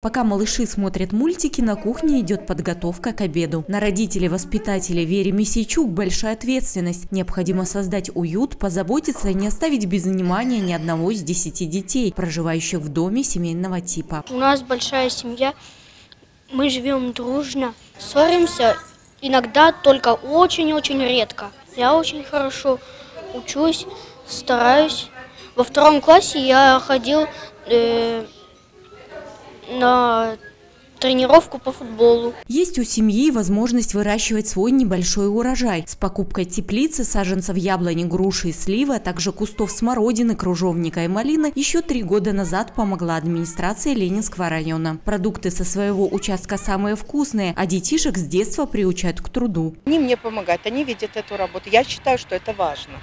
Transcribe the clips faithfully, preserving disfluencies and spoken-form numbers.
Пока малыши смотрят мультики, на кухне идет подготовка к обеду. На родителей-воспитателей Вере Месячук большая ответственность. Необходимо создать уют, позаботиться и не оставить без внимания ни одного из десяти детей, проживающих в доме семейного типа. У нас большая семья, мы живем дружно, ссоримся иногда, только очень-очень редко. Я очень хорошо учусь, стараюсь. Во втором классе я ходил... Э на тренировку по футболу. Есть у семьи возможность выращивать свой небольшой урожай. С покупкой теплицы, саженцев яблони, груши и сливы, а также кустов смородины, кружовника и малины еще три года назад помогла администрация Ленинского района. Продукты со своего участка самые вкусные, а детишек с детства приучают к труду. Они мне помогают, они видят эту работу. Я считаю, что это важно.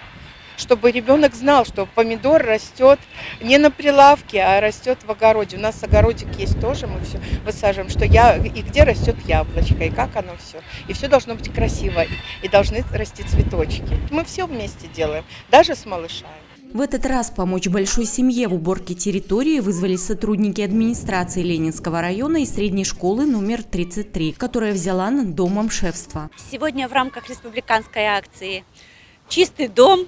Чтобы ребенок знал, что помидор растет не на прилавке, а растет в огороде. У нас огородик есть тоже, мы все высаживаем, что я, и где растет яблочко, и как оно все. И все должно быть красиво, и должны расти цветочки. Мы все вместе делаем, даже с малышами. В этот раз помочь большой семье в уборке территории вызвались сотрудники администрации Ленинского района и средней школы номер тридцать три, которая взяла над домом шефство. Сегодня в рамках республиканской акции «Чистый дом»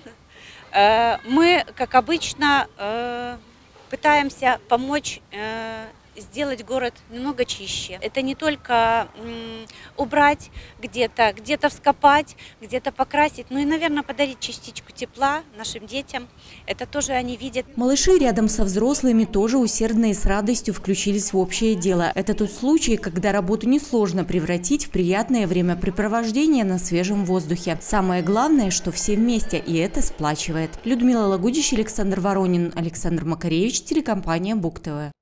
мы, как обычно, пытаемся помочь сделать город немного чище. Это не только убрать где-то, где-то вскопать, где-то покрасить, ну и, наверное, подарить частичку тепла нашим детям. Это тоже они видят. Малыши рядом со взрослыми тоже усердно и с радостью включились в общее дело. Это тот случай, когда работу несложно превратить в приятное времяпрепровождение на свежем воздухе. Самое главное, что все вместе, и это сплачивает. Людмила Лагодич, Александр Воронин, Александр Макаревич, телекомпания Буг-ТВ.